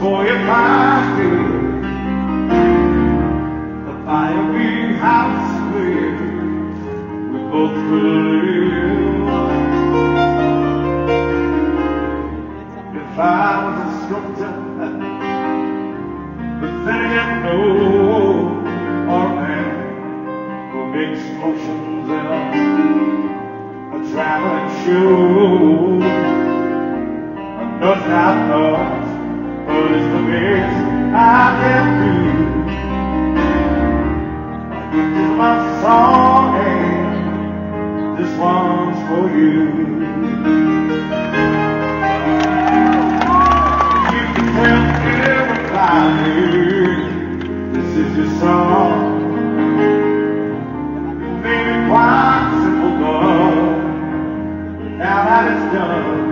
For if I feel the fire being house lit, we both will live. If I was a sculptor, the thing I know, or a man who makes motions in a traveling show, I does not know. But it's the best I can do. This is my song, and this one's for you. You can tell everybody this is your song. It may be quite simple, but now that it's done, oh.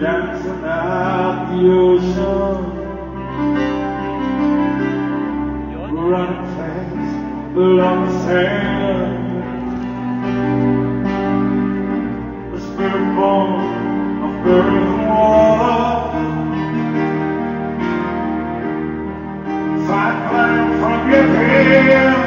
dancing at the ocean, run fast along the sand, the spirit born of burning water, fight flying from your head.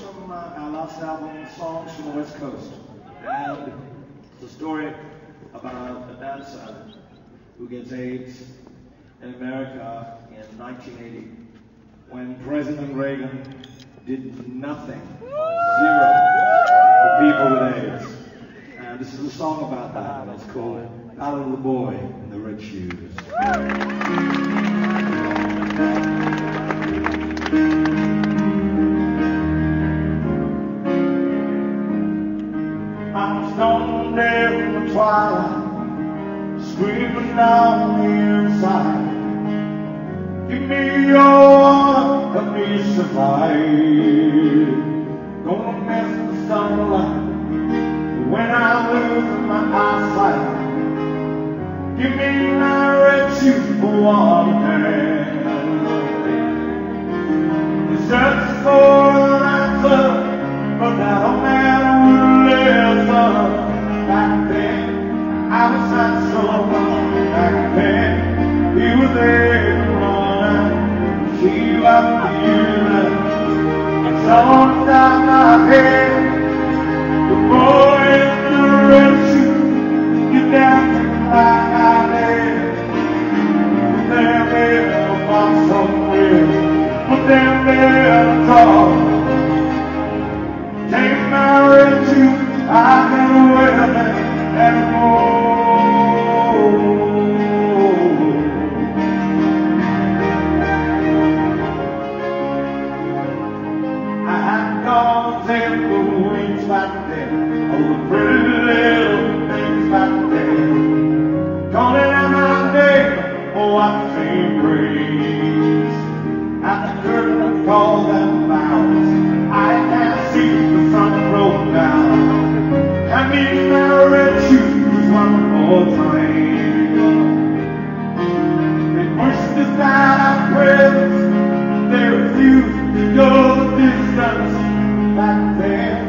from our last album, Songs from the West Coast. And it's a story about a dancer who gets AIDS in America in 1980 when President Reagan did nothing, zero, for people with AIDS. And this is a song about that, and it's called Ballad of the Boy in the Red Shoes. Twilight, screaming down the inside. Give me your love, let me survive. Gonna miss the sunlight when I lose my eyesight. Give me my red shoes for one hand. It's just for an answer, but that a man would listen. Back then, I was not so wrong. Back then, he was there alone. She loved you, and sometimes I hear the boy in the red shoes. You're dancing like I did. There may be a box somewhere, but there may be a talk. Take my red shoes. I can't wear them anymore. I had no take the wings back then, all the pretty little things back then. Calling out my name, oh I've seen breeze. At the curtain I call them mountains, I can't see the sun broke down. I need my red shoes one more time. They pushed aside our prayers, they refused to go the distance back then.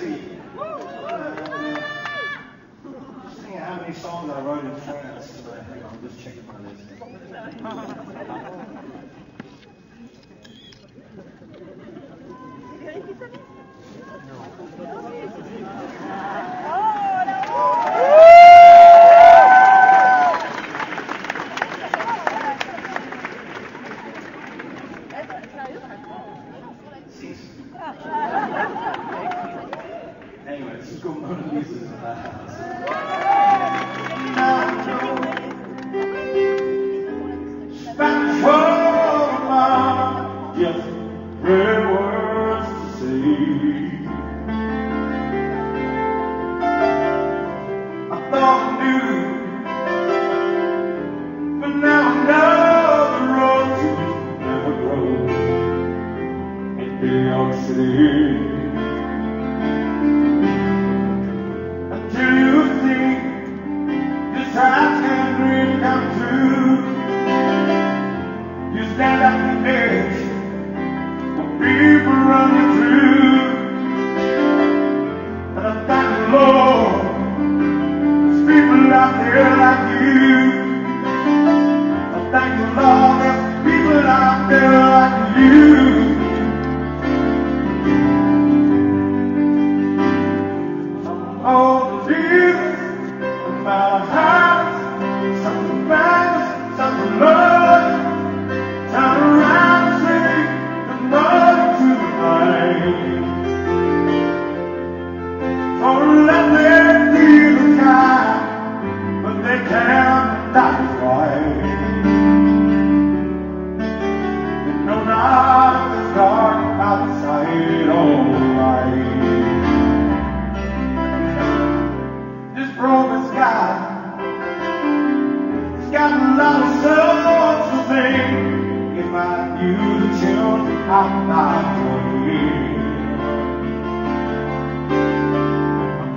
City. Dang, how many songs I wrote in France today. Hang on, I'm just checking my list. Anyway, it's called Mona Lisa's in the house. Spanish all mine, yes, there words to say. I thought I knew, but now I know the road to never grow in New York City. I'm not going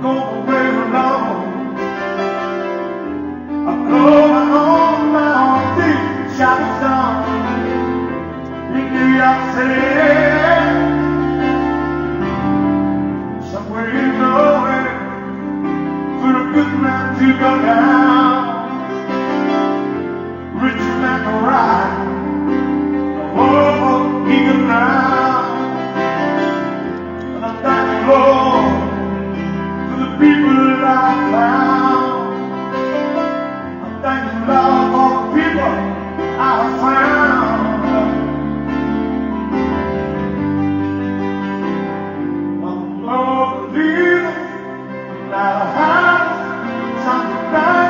I'm going away alone. I'm going on my big shopping song in New York City. Somewhere in the way for a good man to go down, rich man to ride. Now, how something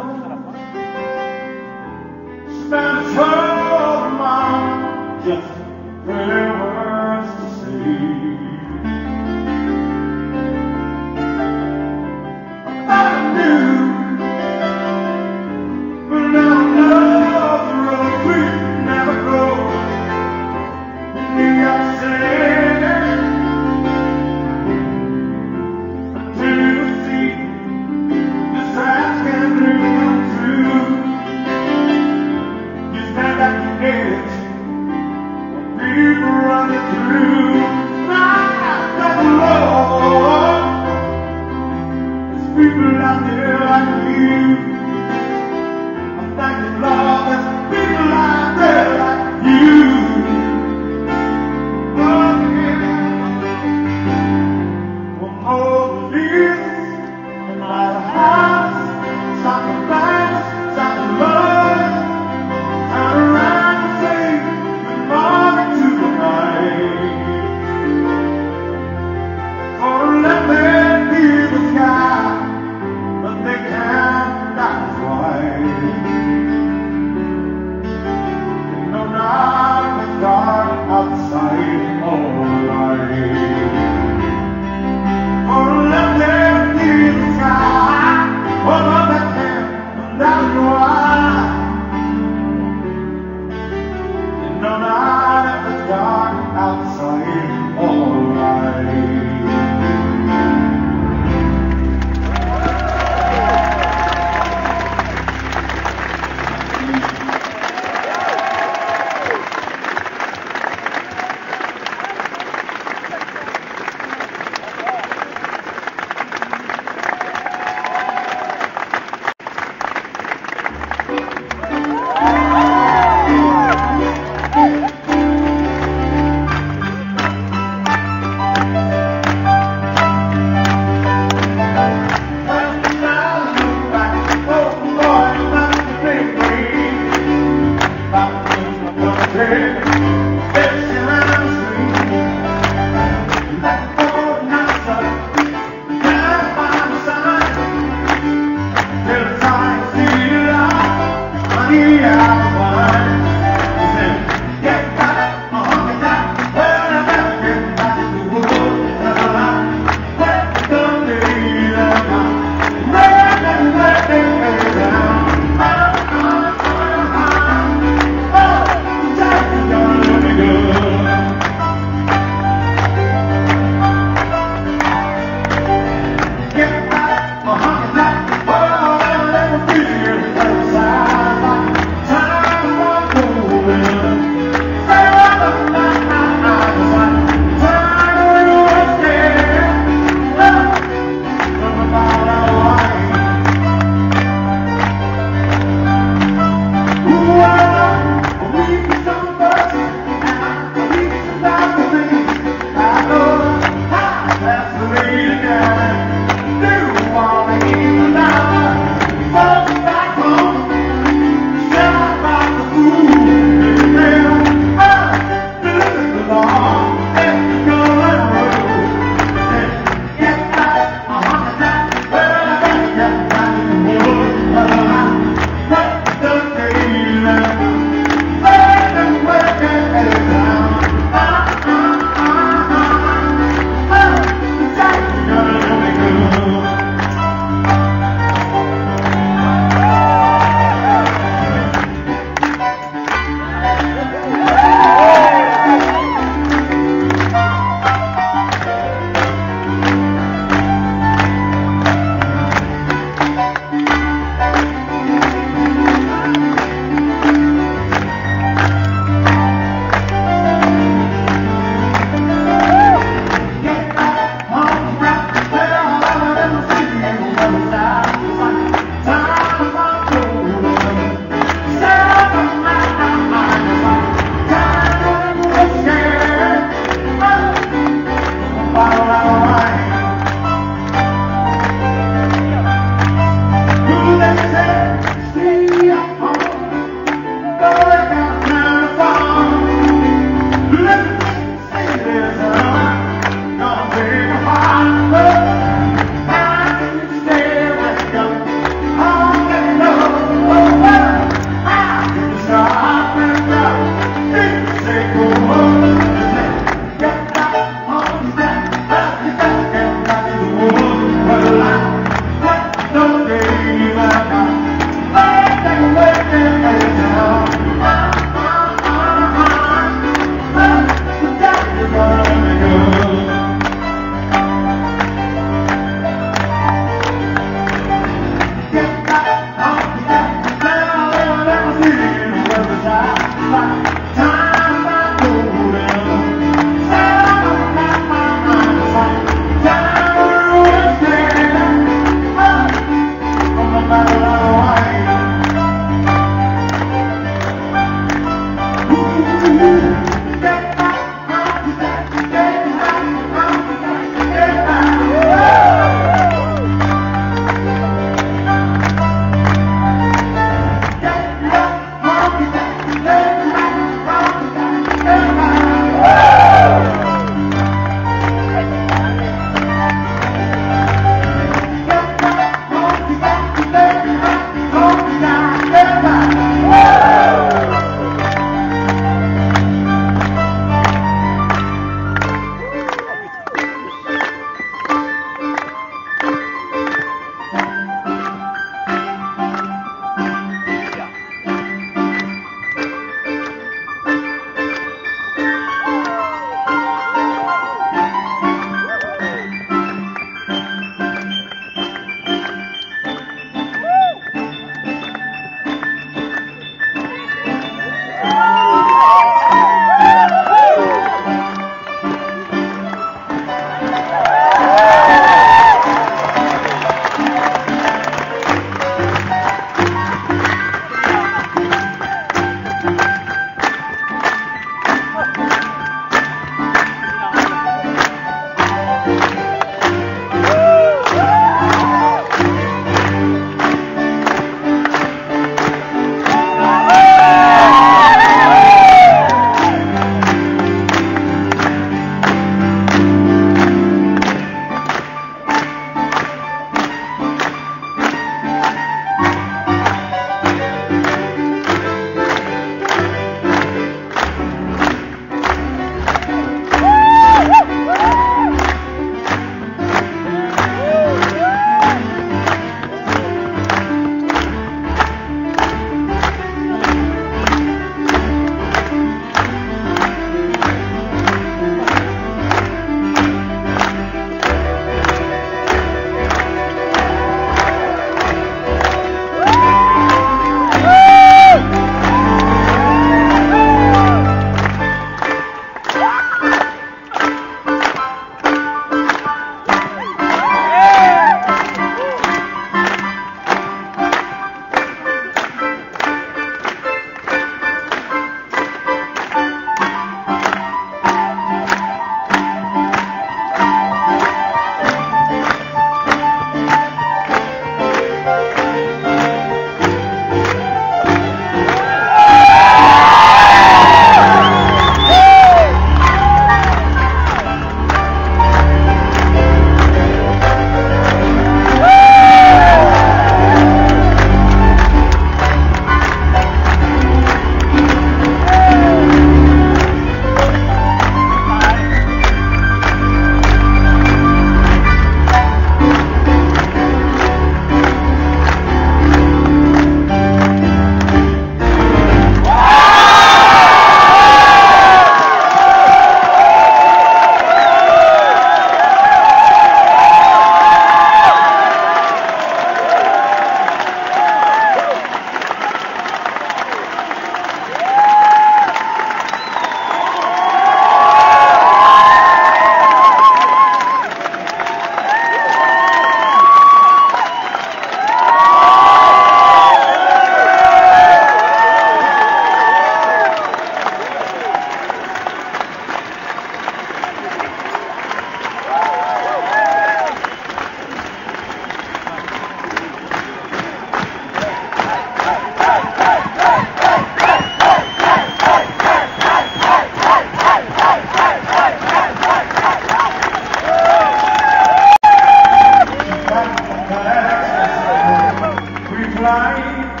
night,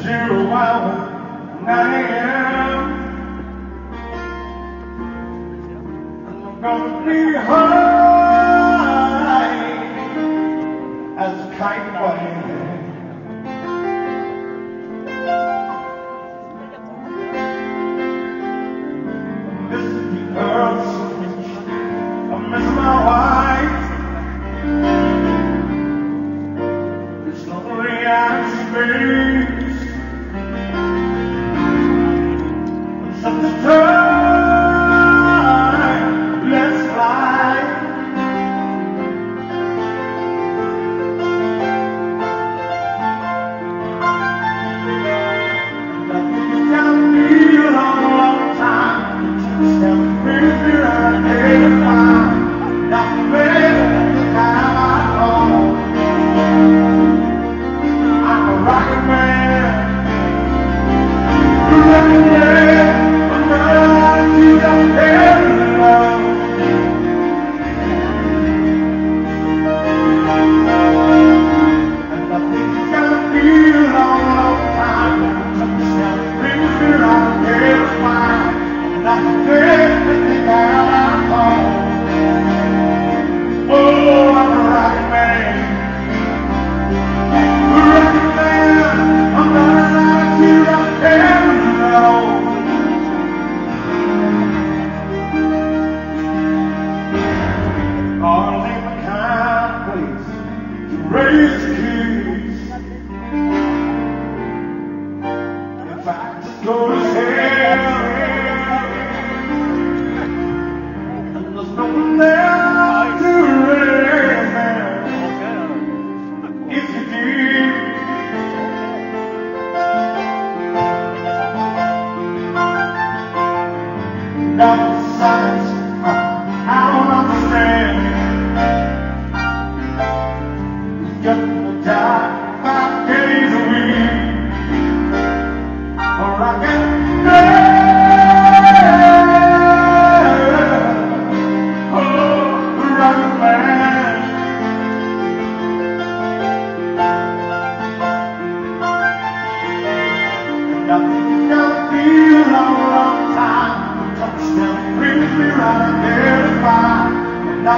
0 hour, 9 a.m. And I'm gonna be high as a kite flying. Like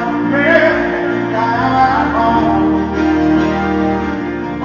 a man, I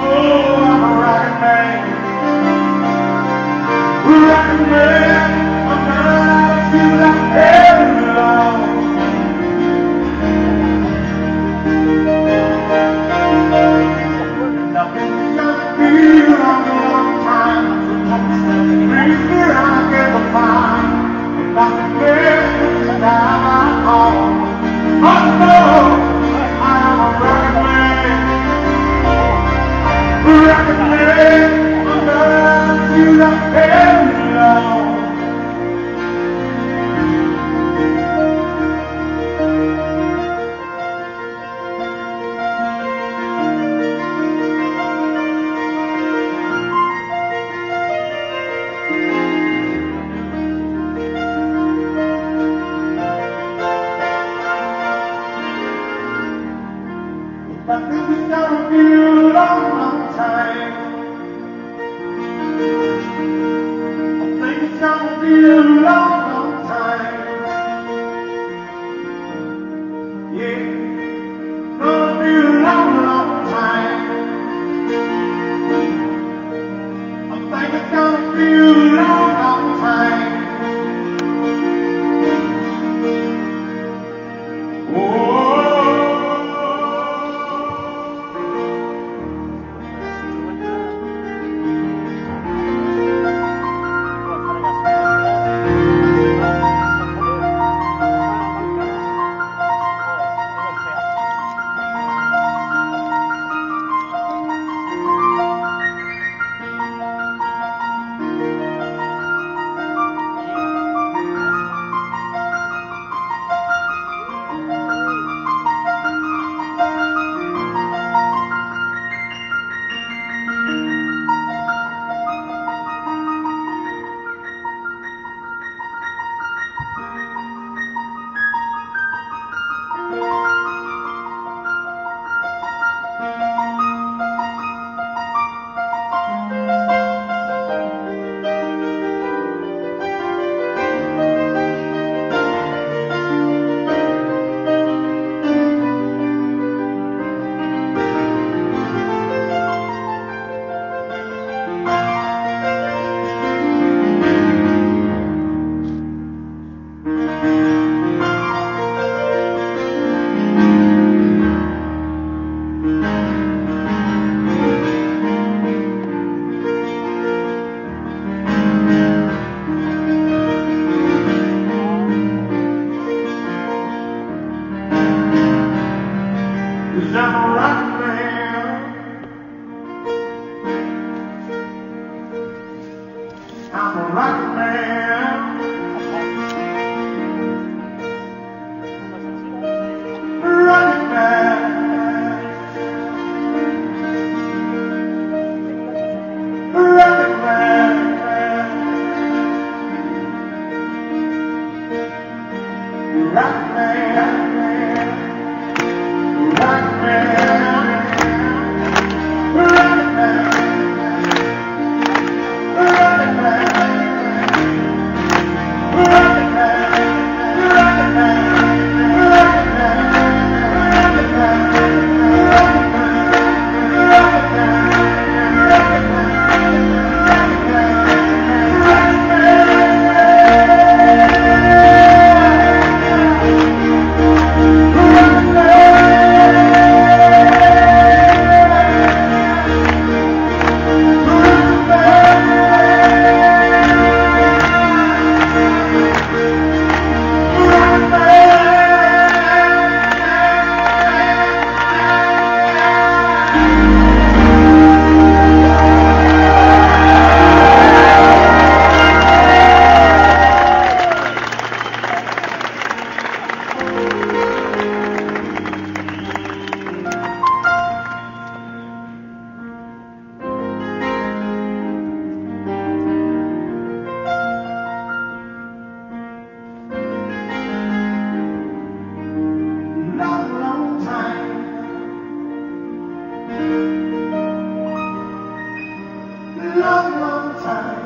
long, long time. Long, long time.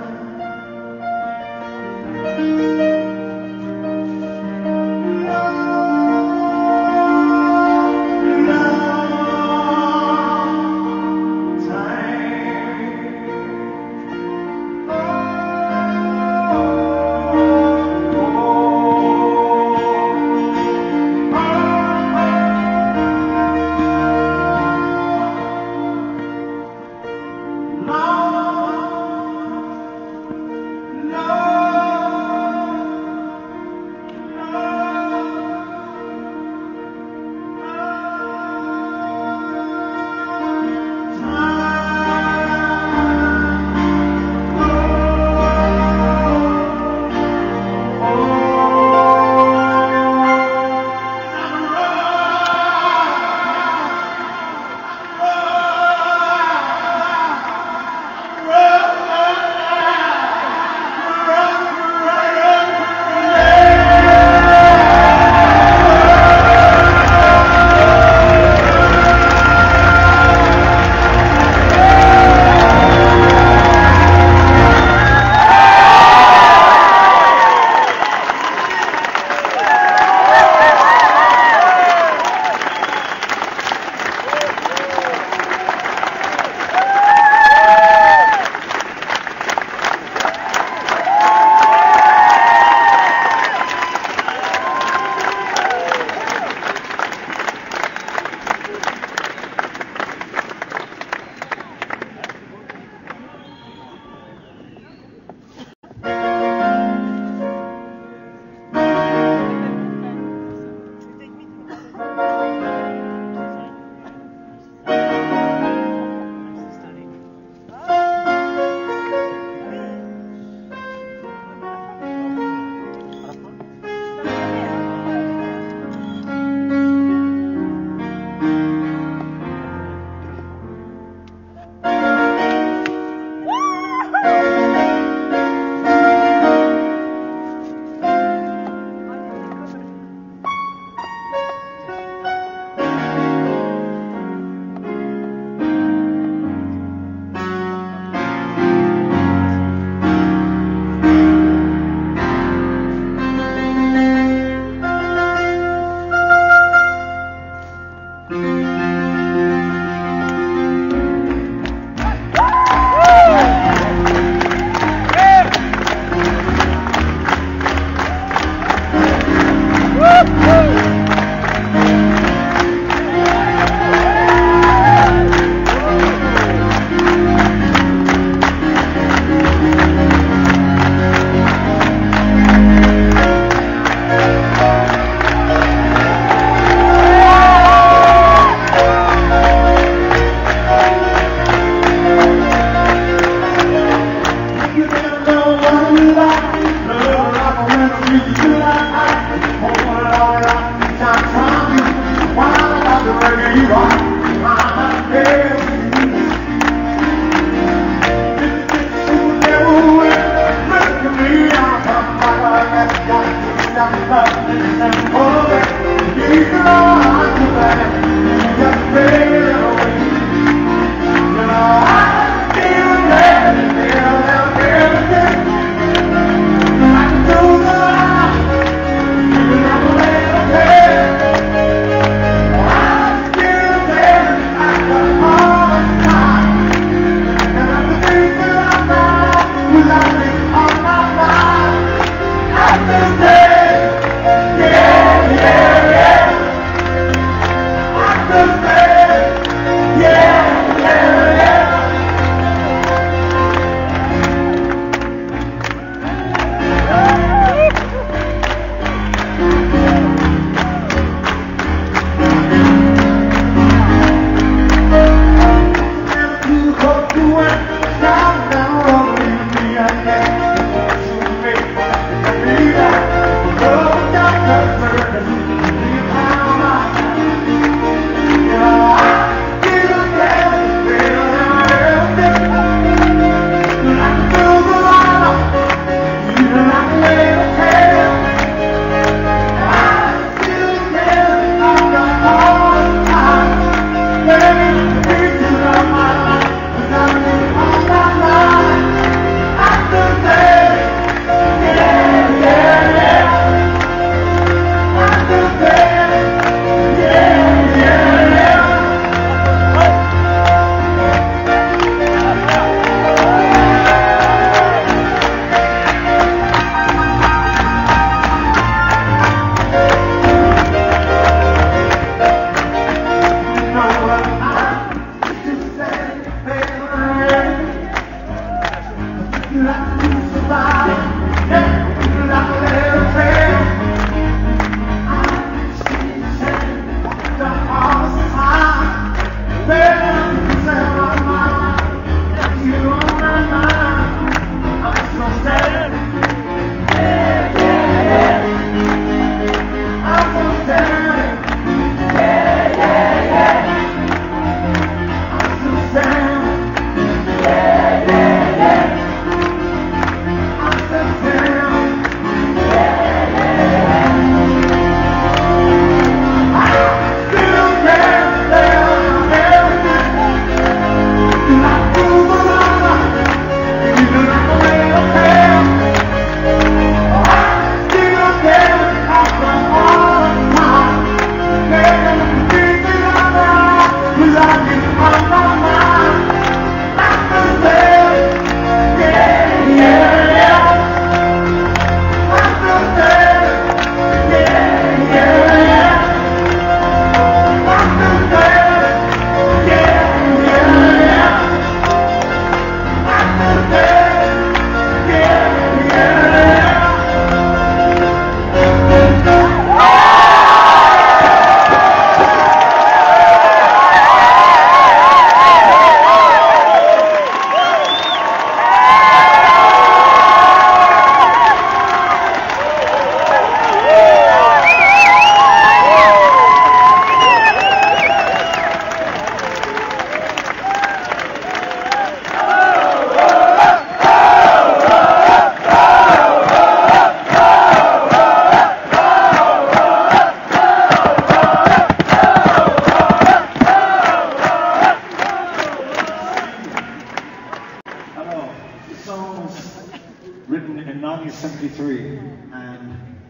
1973, and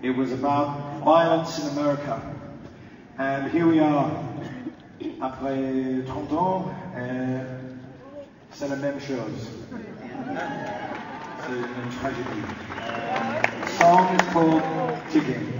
it was about violence in America. And here we are, après 30 ans, c'est la même chose. C'est une tragédie. The song is called Ticking.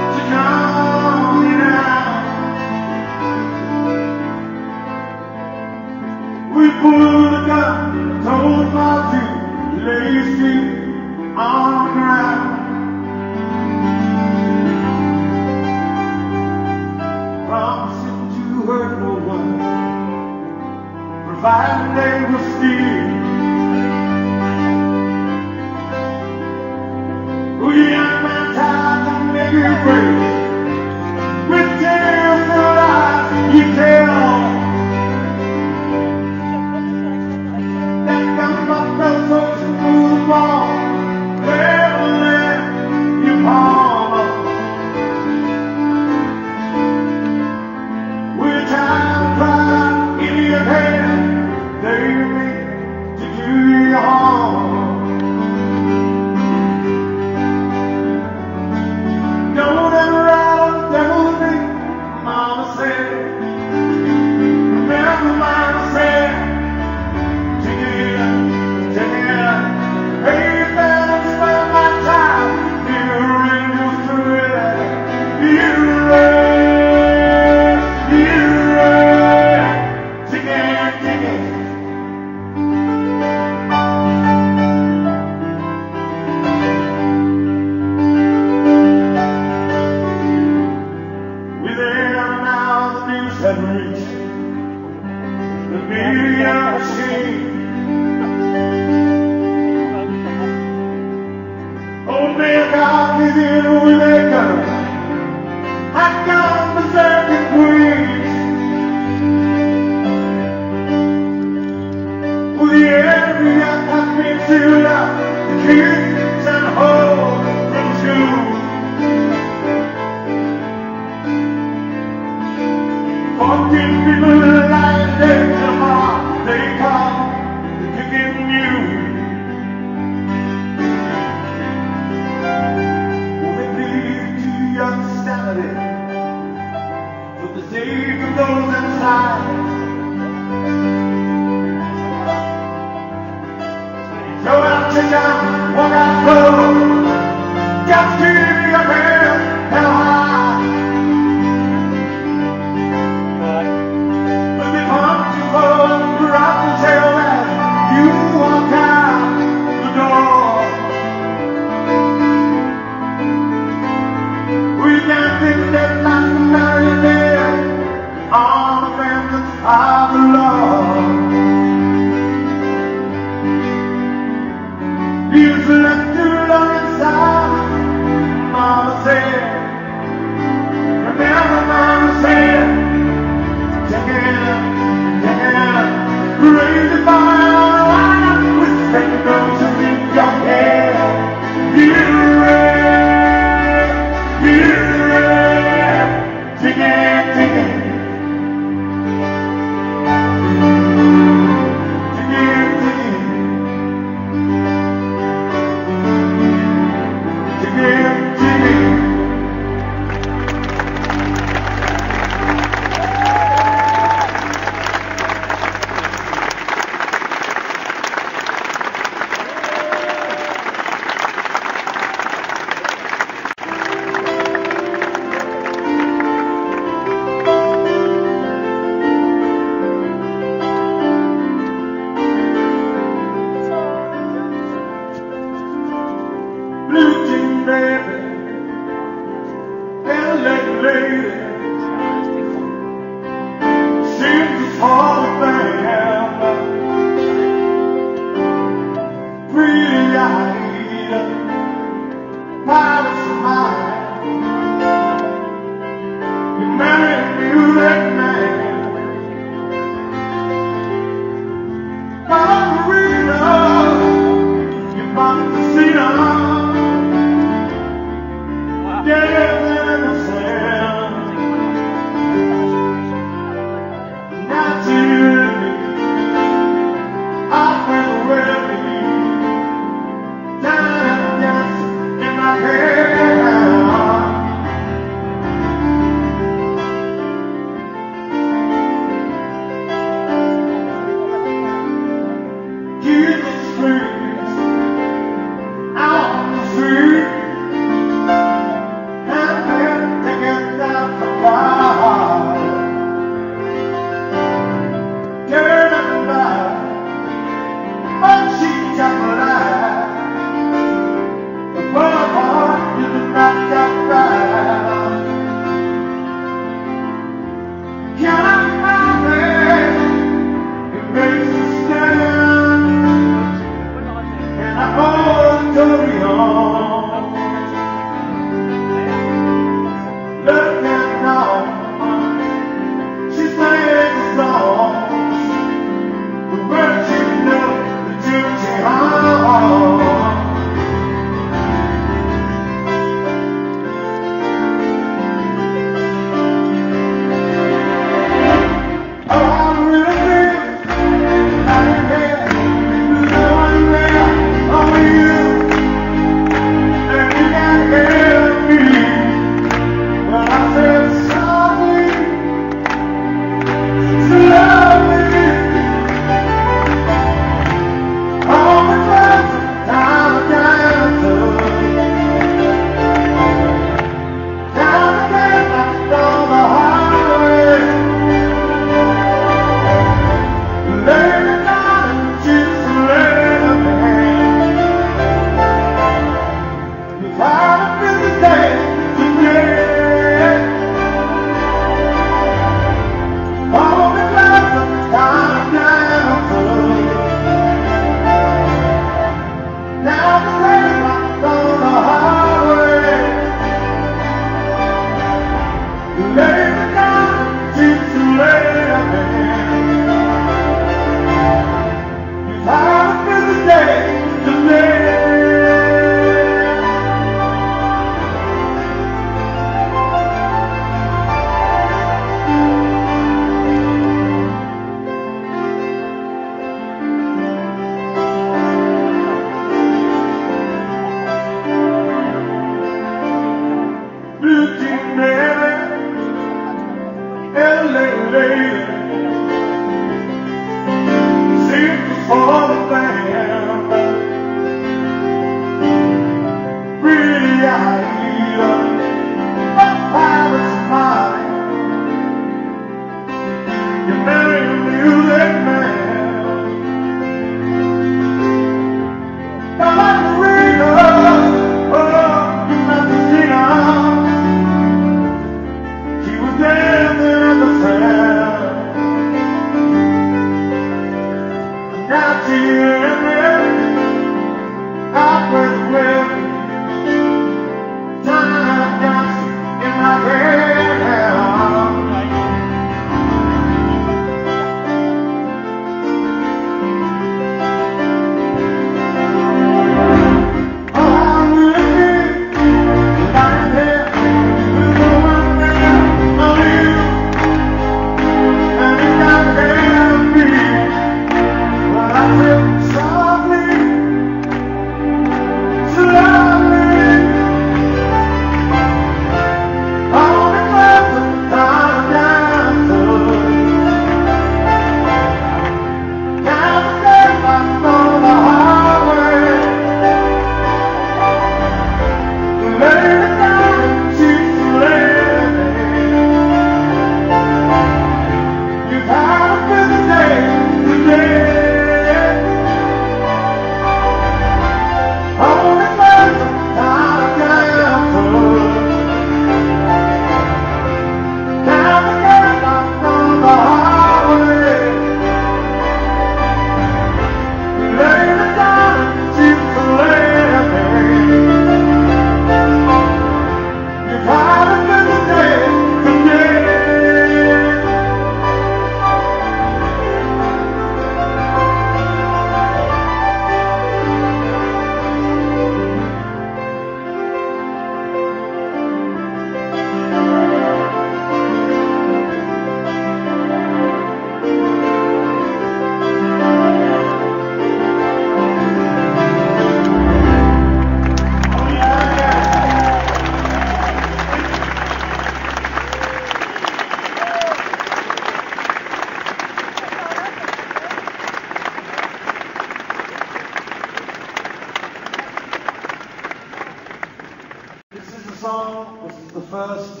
song. This is the first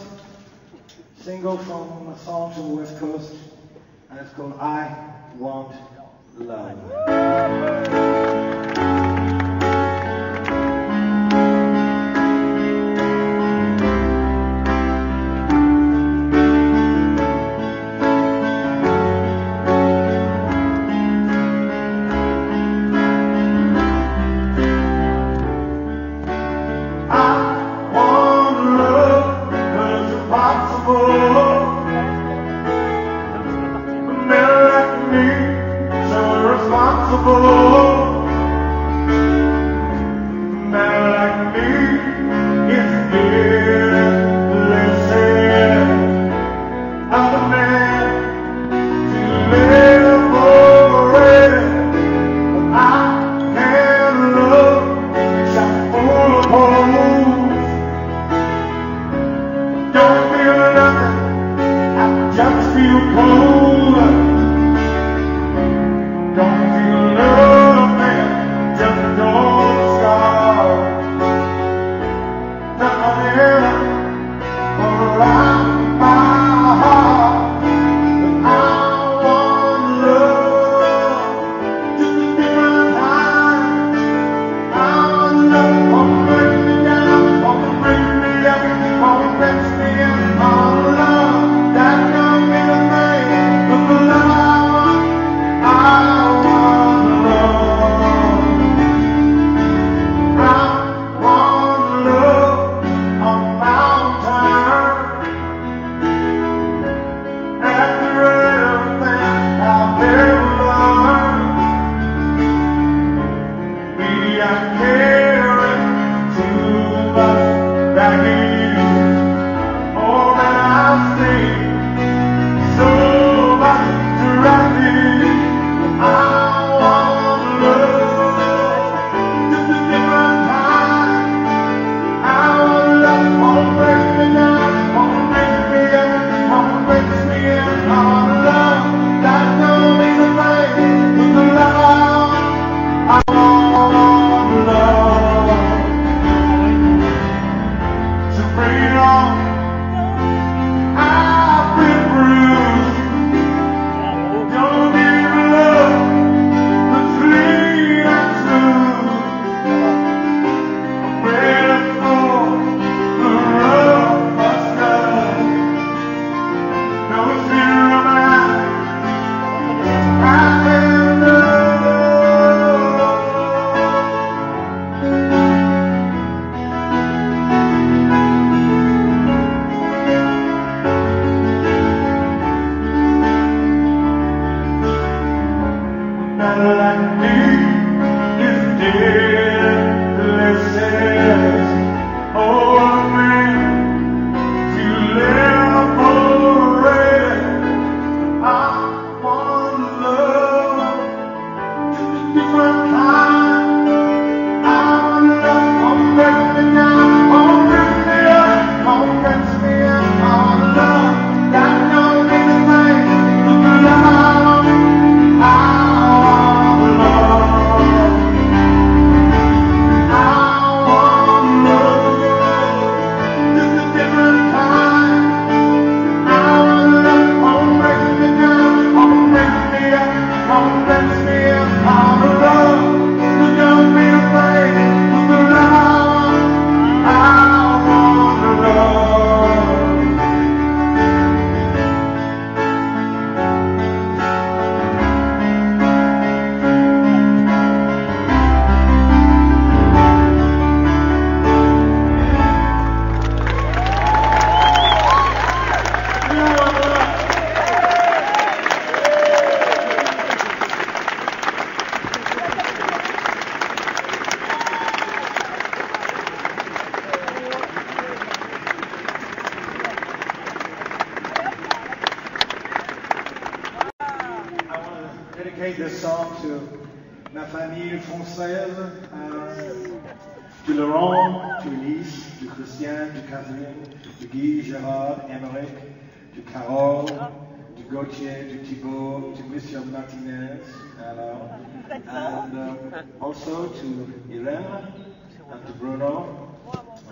single from a song to the West Coast, and it's called I Want Love.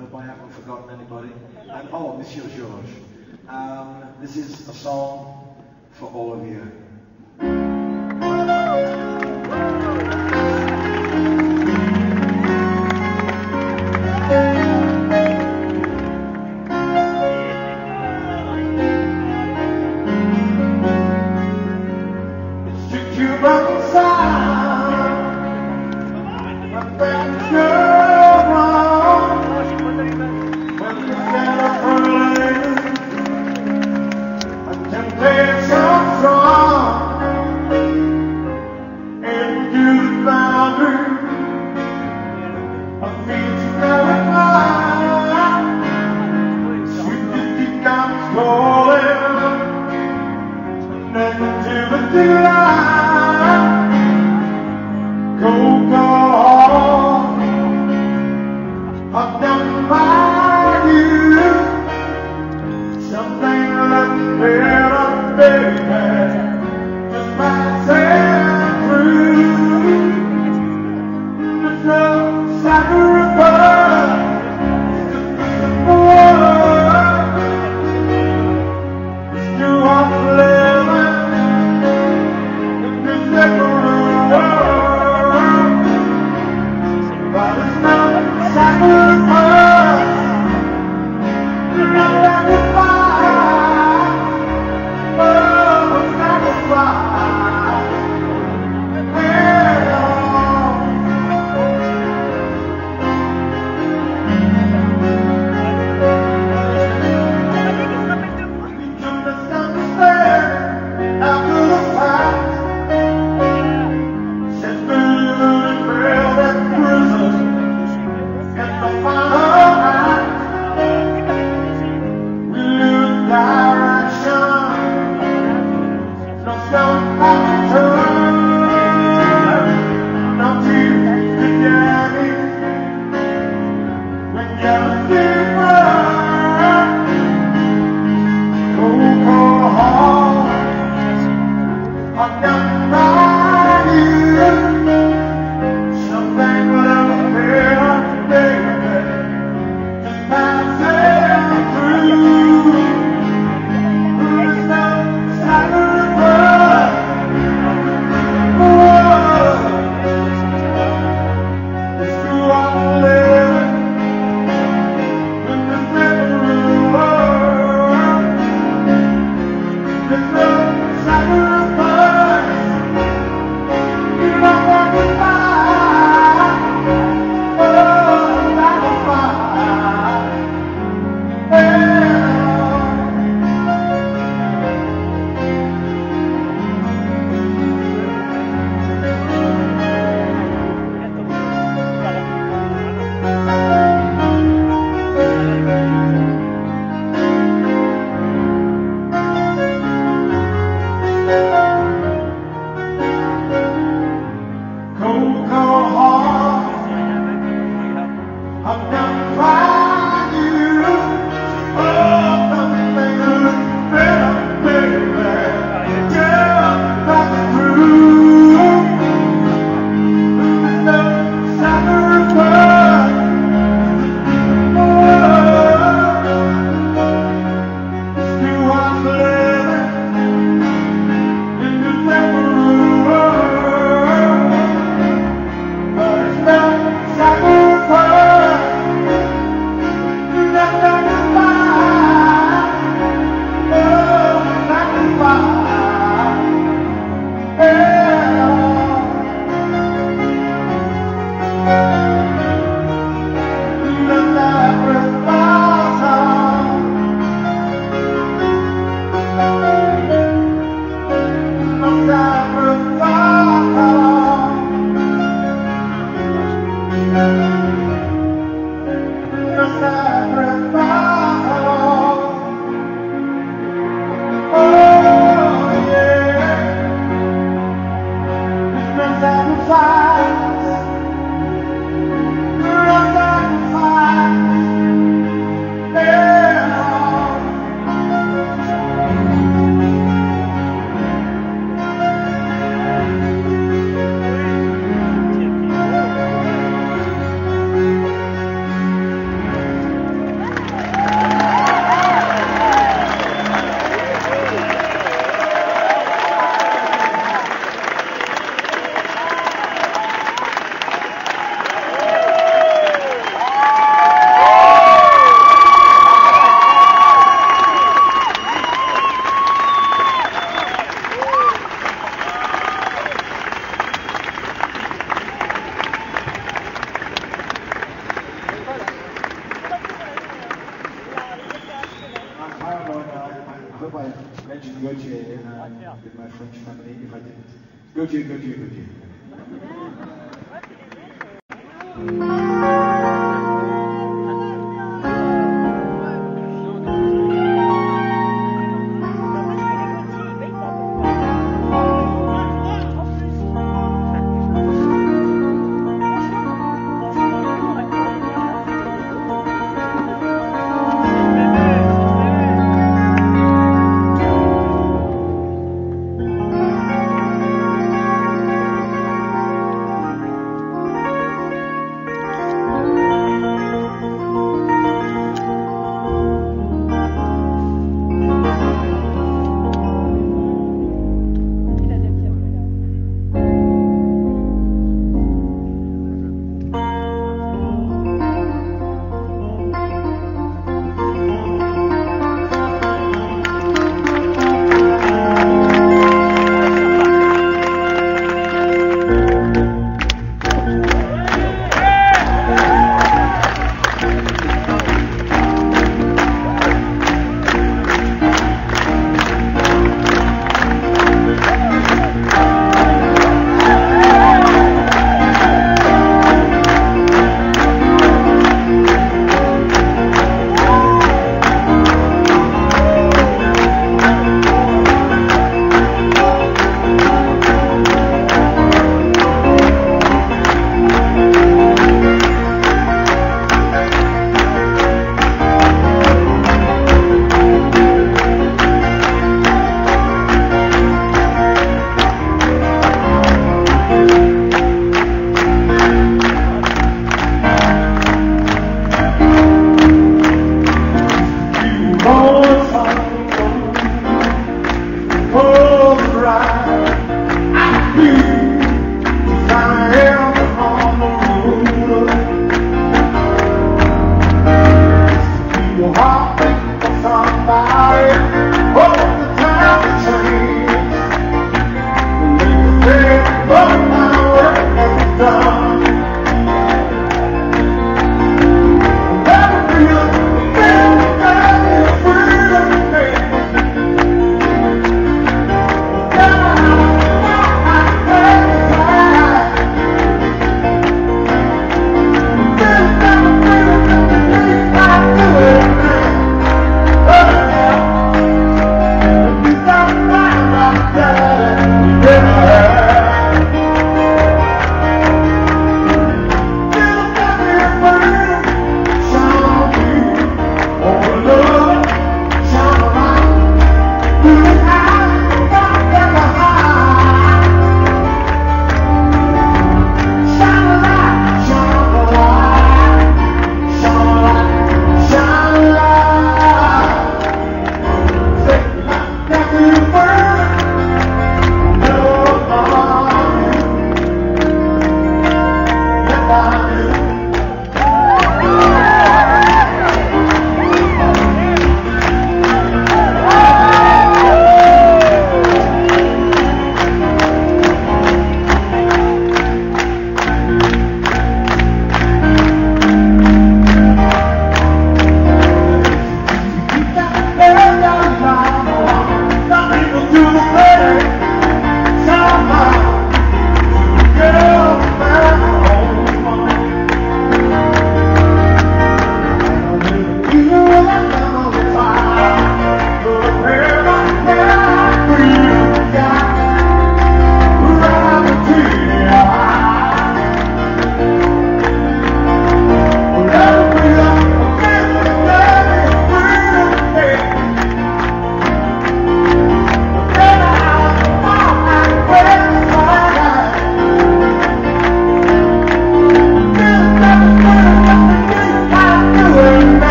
hope I haven't forgotten anybody. And oh, Monsieur Georges. This is a song for all of you. Gautier with my French family if I didn't. Gautier, Gautier, Gautier.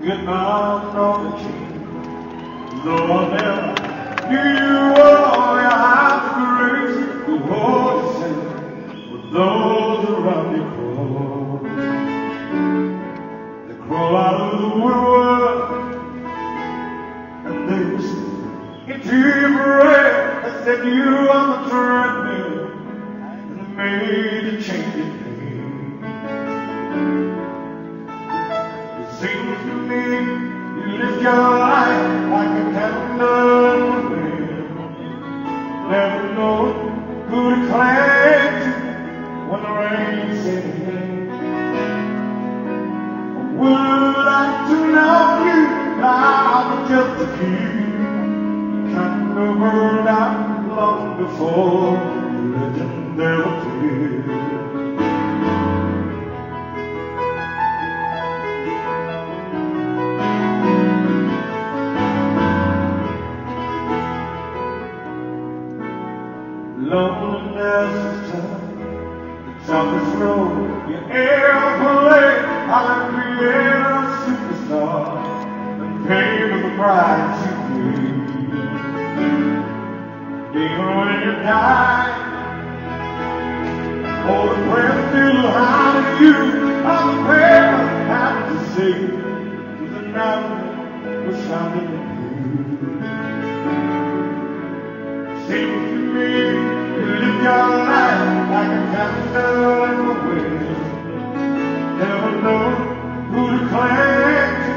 goodbye from the tree. Lord, never knew you or your high grace, the Lord said, with those around you crawl. They crawl out of the world, and they whisper into your breath. I said, you are the treadmill, and I made a change in me. Seems to me you live your life like a candle flame. Never know who to cling to when the rain's in. Would like to love you now, but just a few. Kind of burned out long before the legend ever appeared. Loneliness is tough, the toughest road you ever played. I created a superstar and paid for the price you paid. Even when you die, all the breath still behind you. I'm prepared not to say to the night was shining blue. Sing to me. Your life like a candle in the wind. Never know who to cling to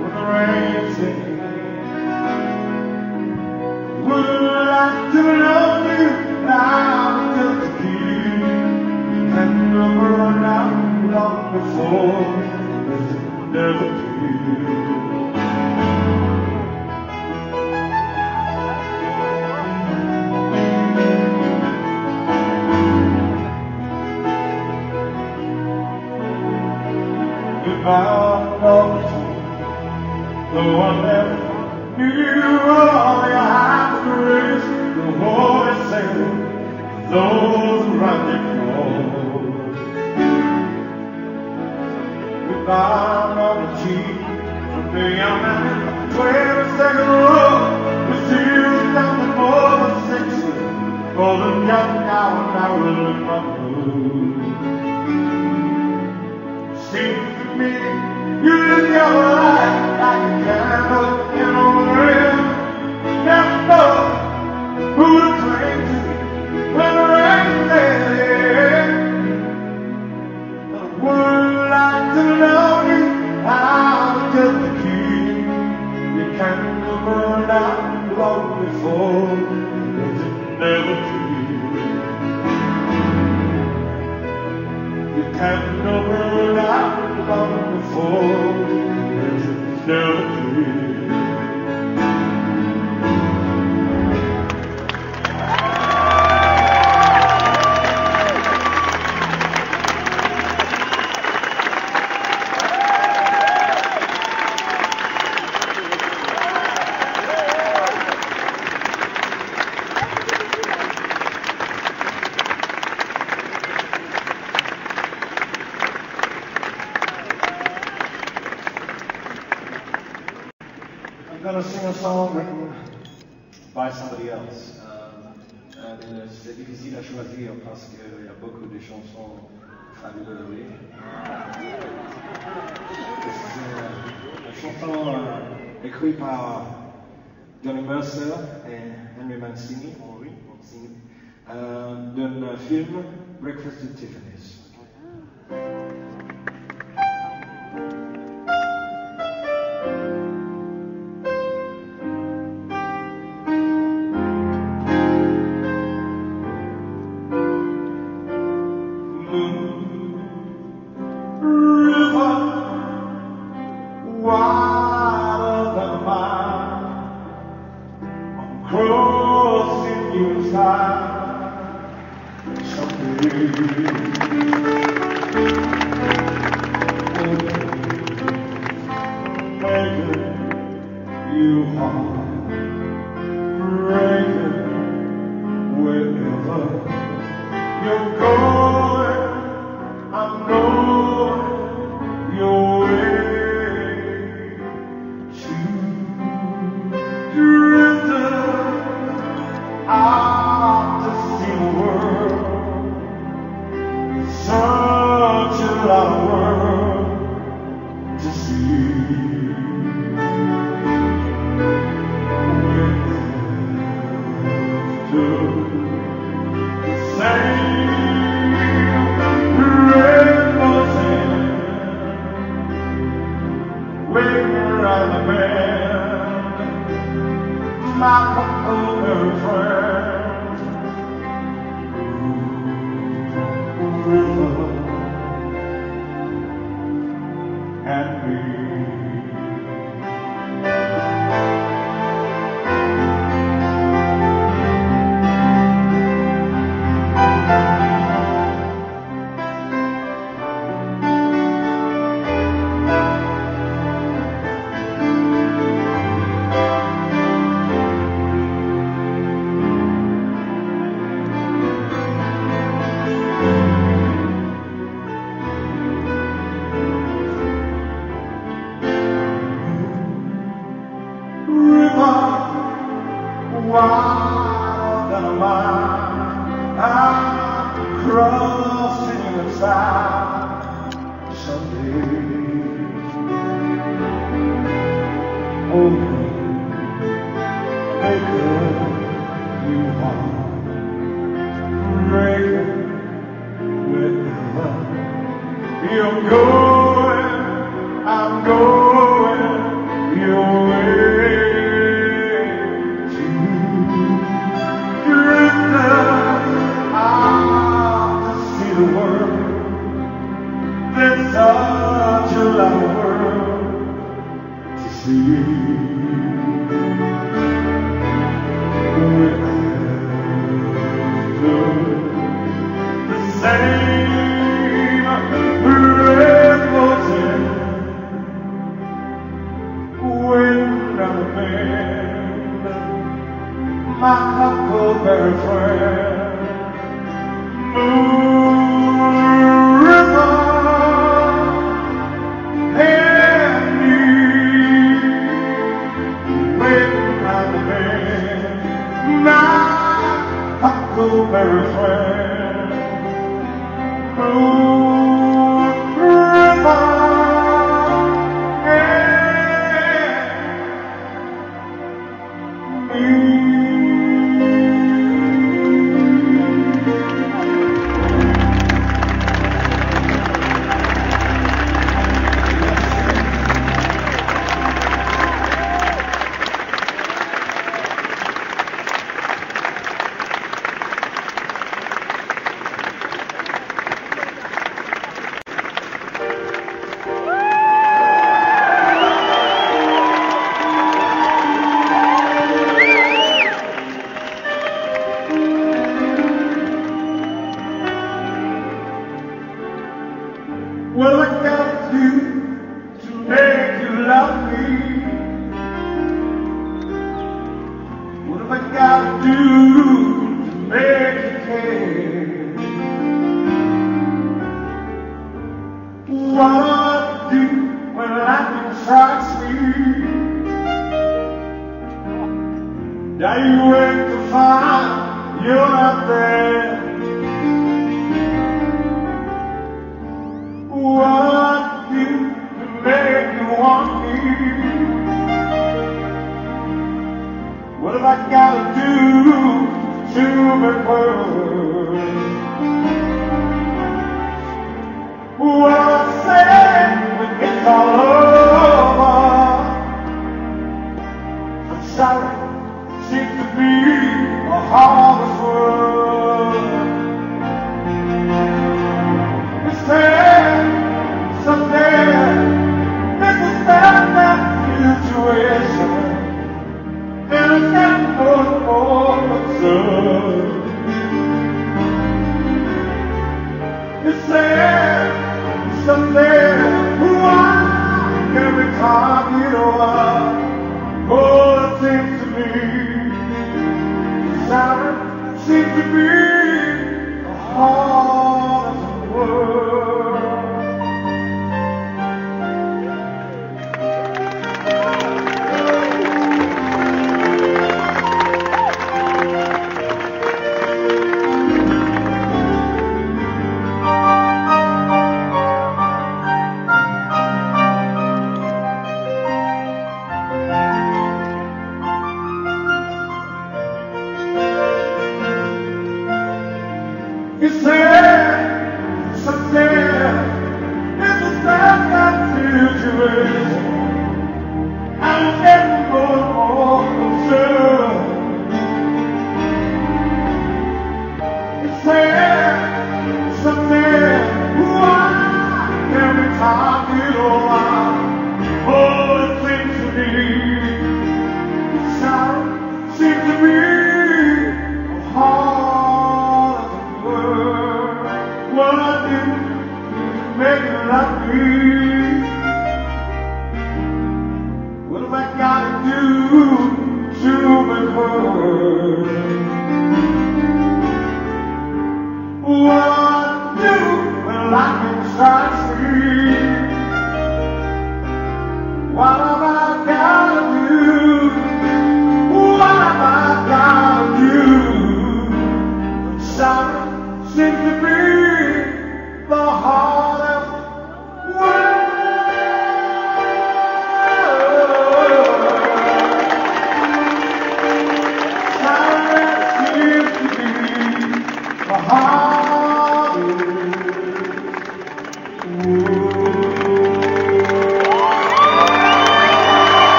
when the rain's in. Would like to love you now just to keep you candle burn out long before this never appeared. Goodbye from the tree, though I never knew you all your high grace, the Lord said, those around you call. Goodbye from the tree, from the young man, 12-second row, the tears down the more than 6 years, for the young now will in my blue. Sing to me. You live your life like a candle in a wind. Never know who to cling to when the rain's in. I would like to know you. I'm just a kid. Your candle burned out long before it never did. Your candle burned out long before it's never clear. C'est difficile à choisir parce qu'il y a beaucoup de chansons fabuleuses. C'est une chanson écrite par Johnny Mercer et Henry Mancini, d'un film Breakfast at Tiffany's. Your way.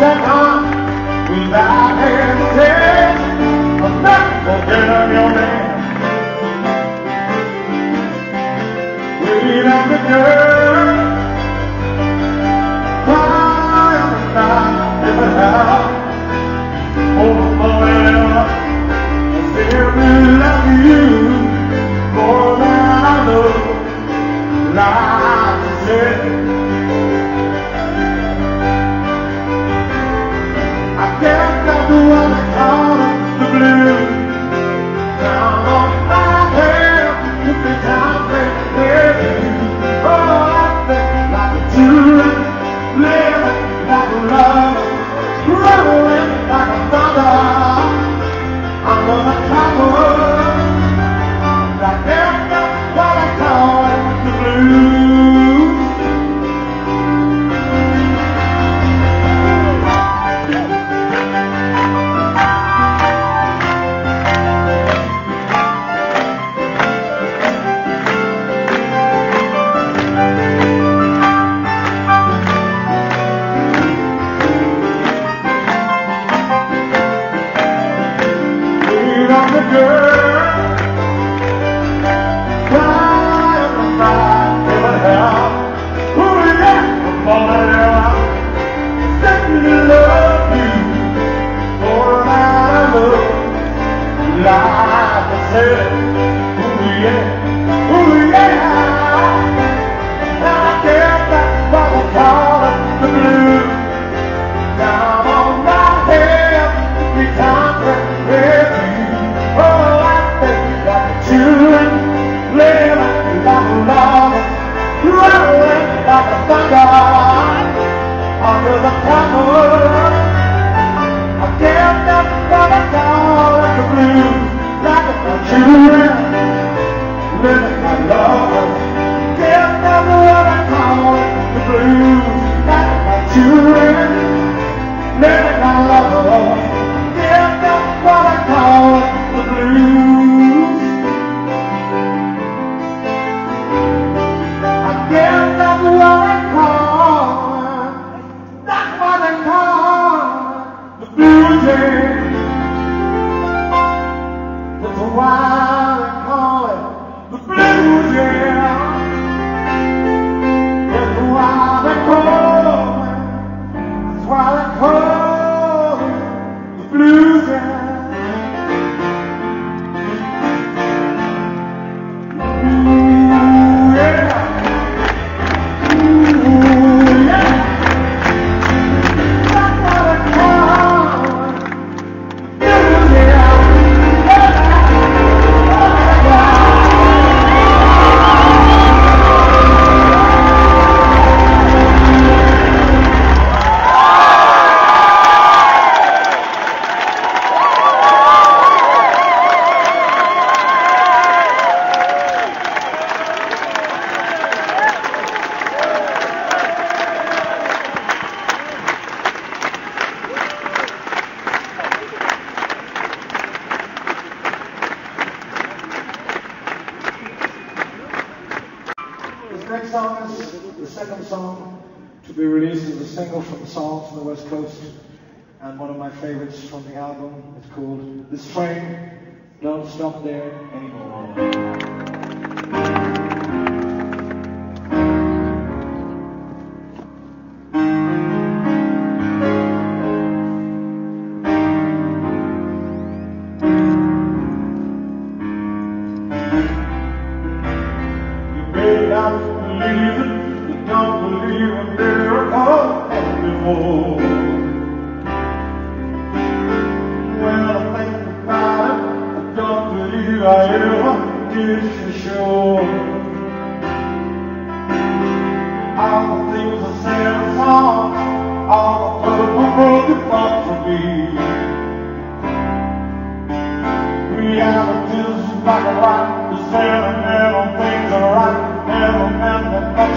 that come without hesitation. I'll never forget of your name. Waiting on the girl, time and time in the house. Oh, forever, I simply love you more than I love life itself. Never meant that much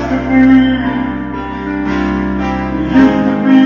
to me. It used to be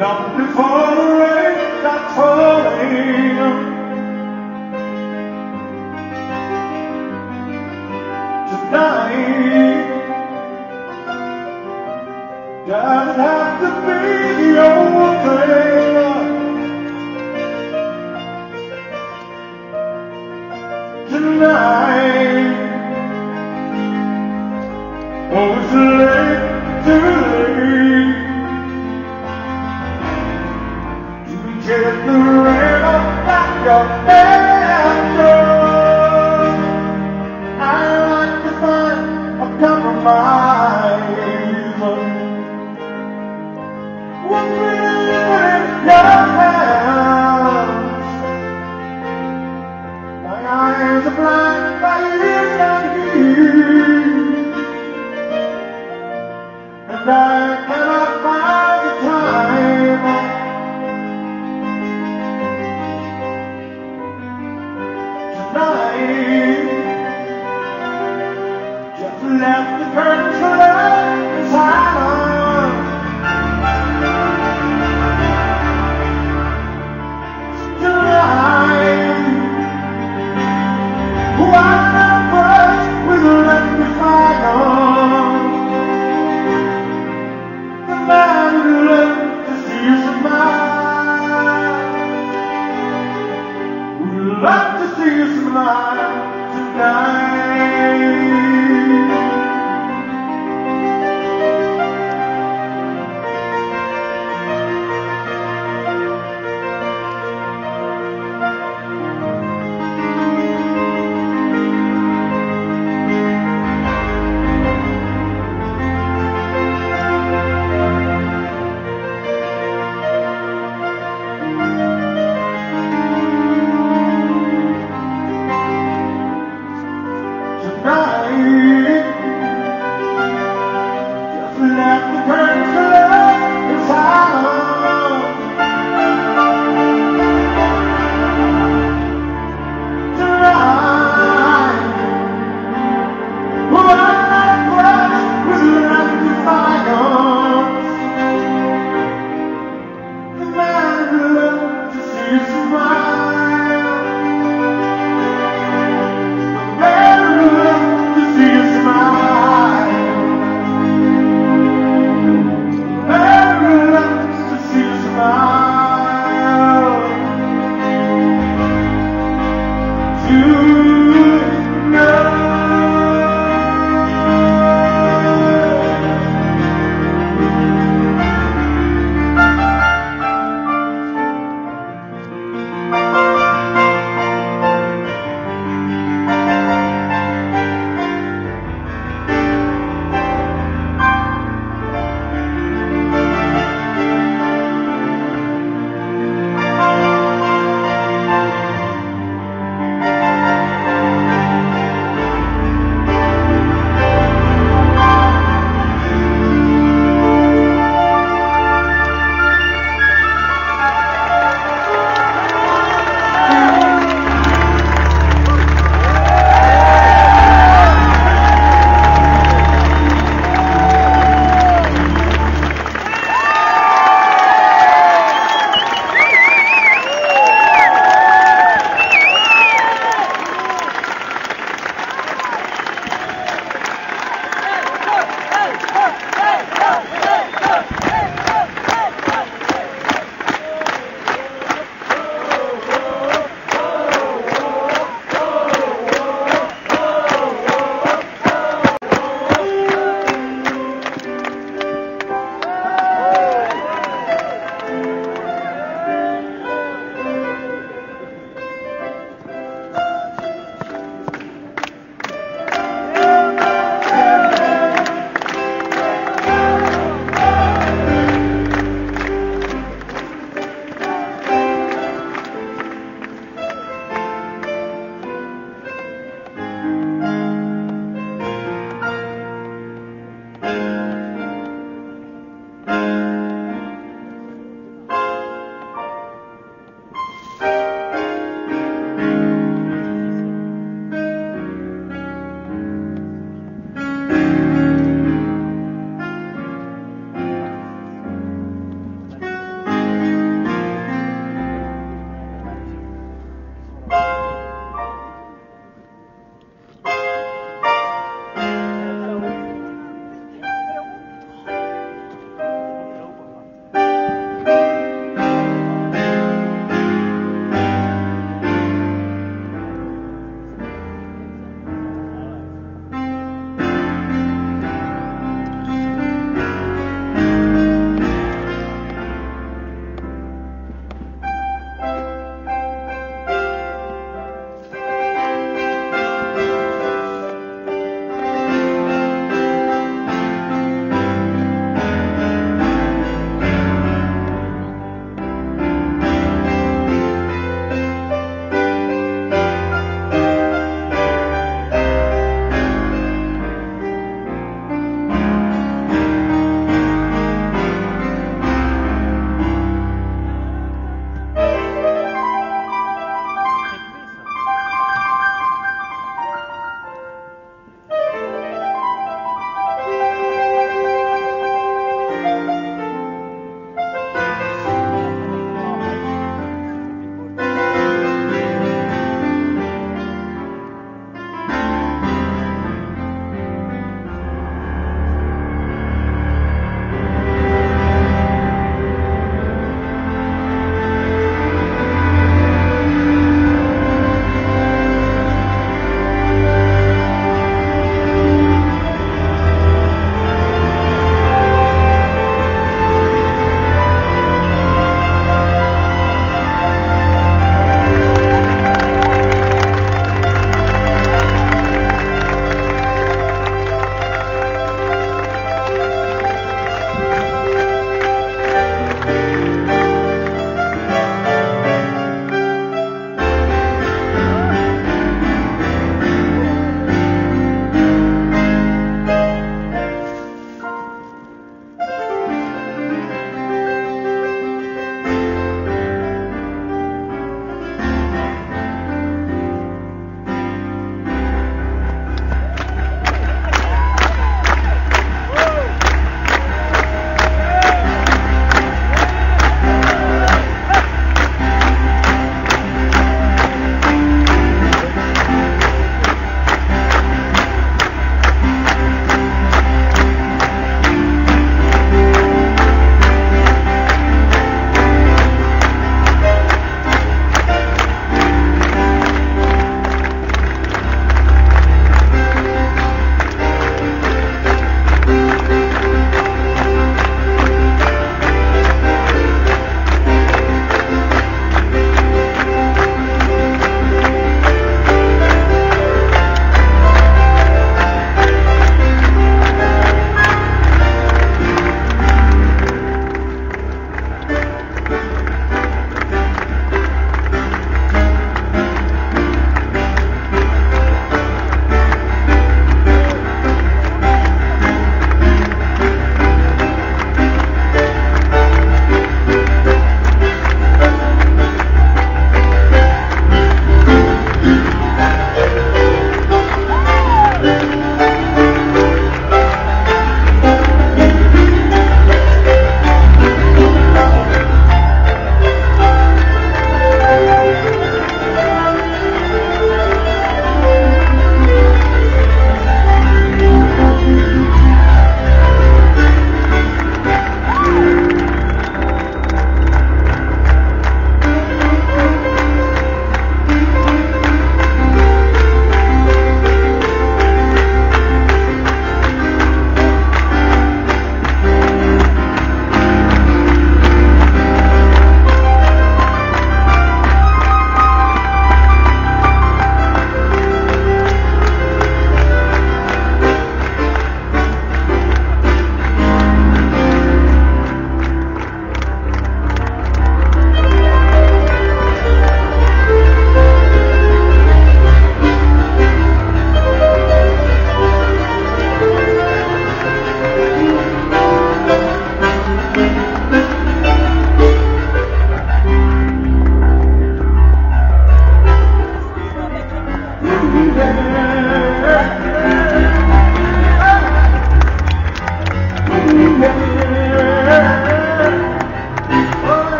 Not before the rain starts falling. Tonight doesn't have to be your prayer. Tonight, oh, it's late, too late to get the rain off back up there. Left the curtain to love is high.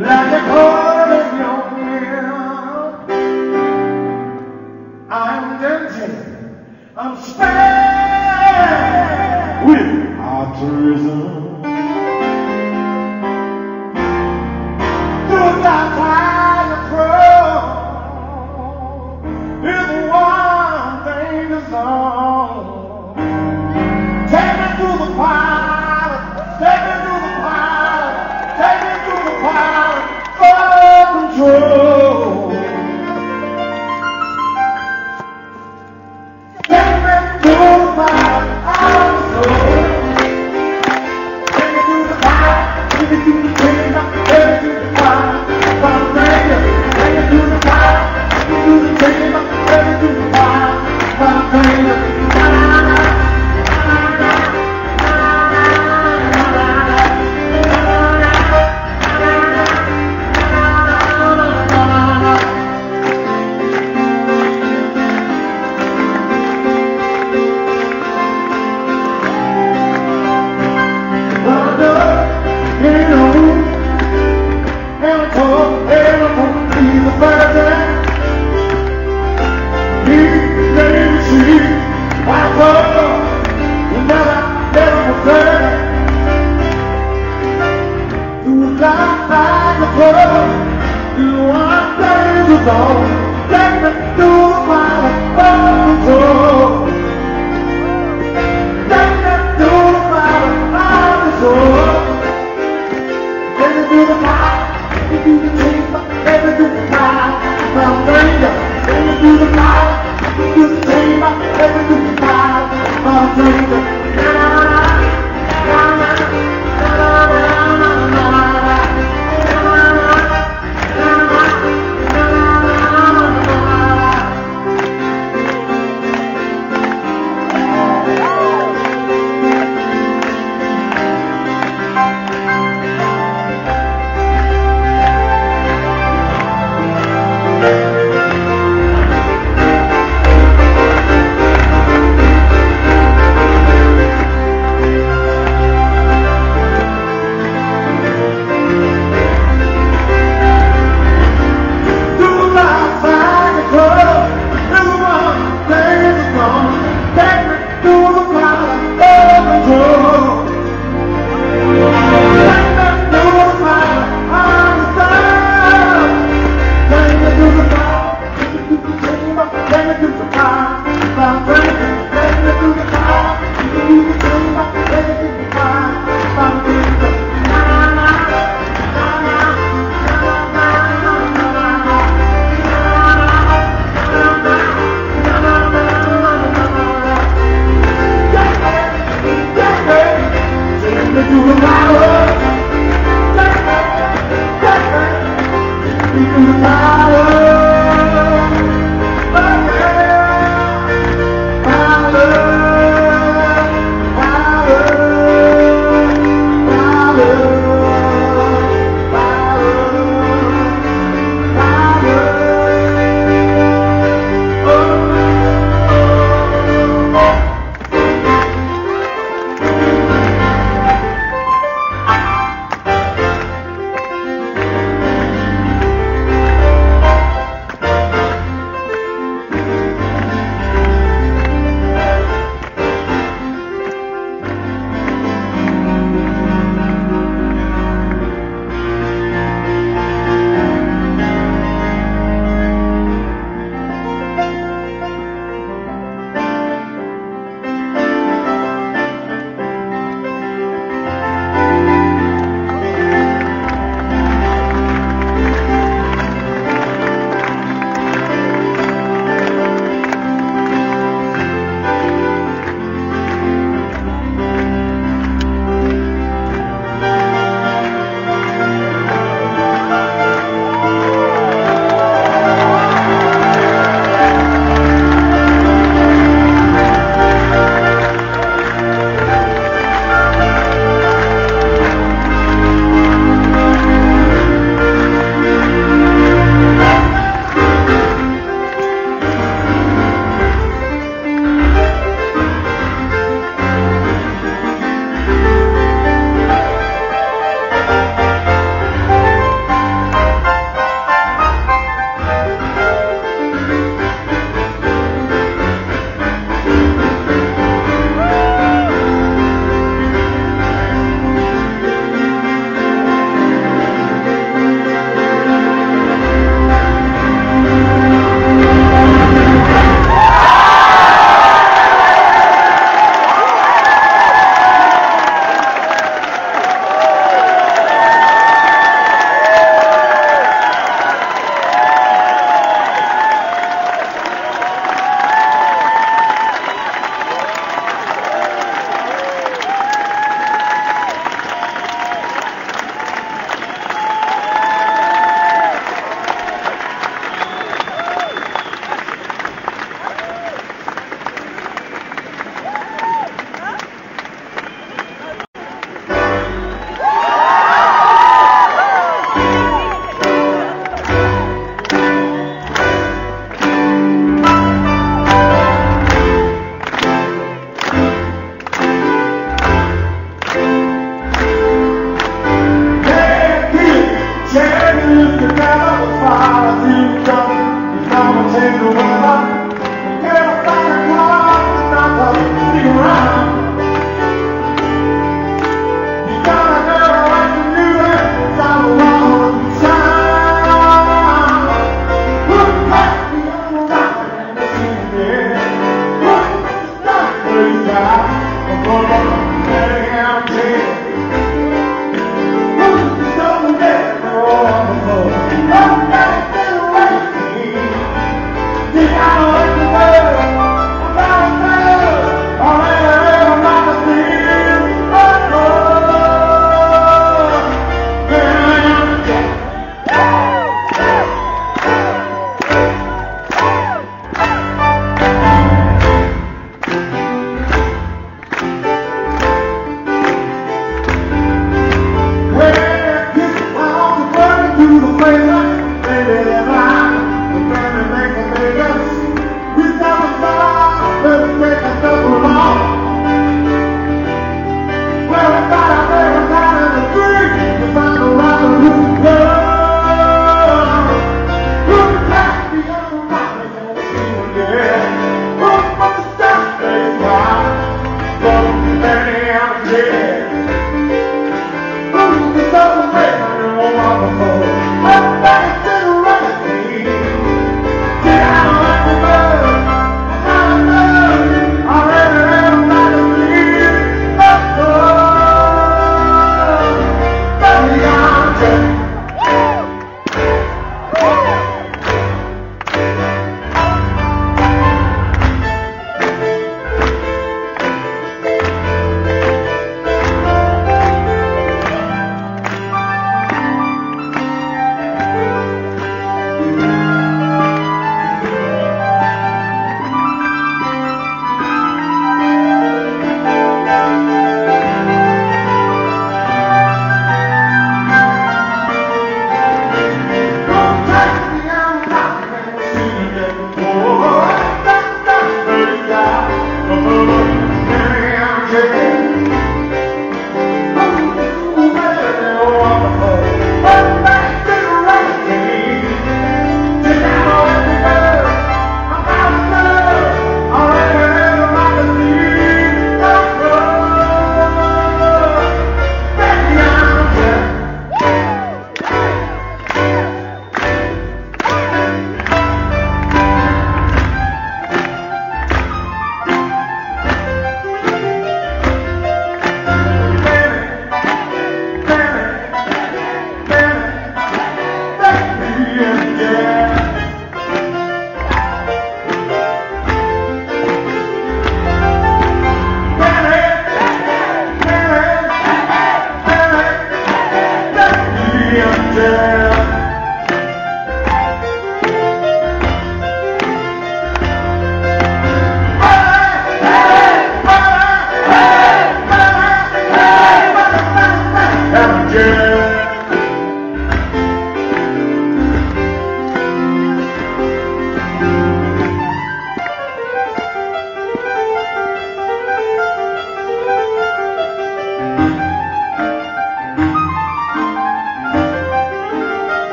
like a coil in your wheel. I'm dented, I'm spared with altruism.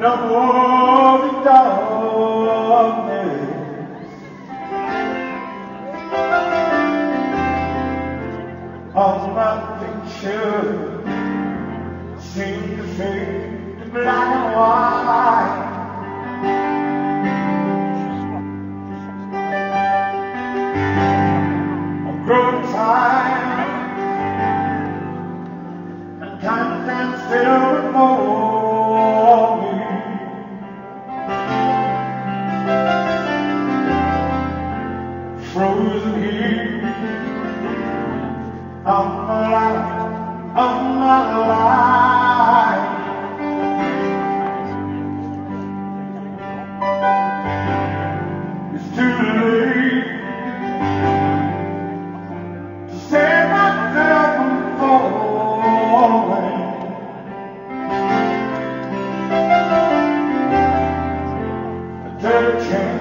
no more in darkness. All my pictures seem to fade to black and white. Frozen here on my life. It's too late to save myself from falling. A dirty chance.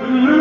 Hallelujah.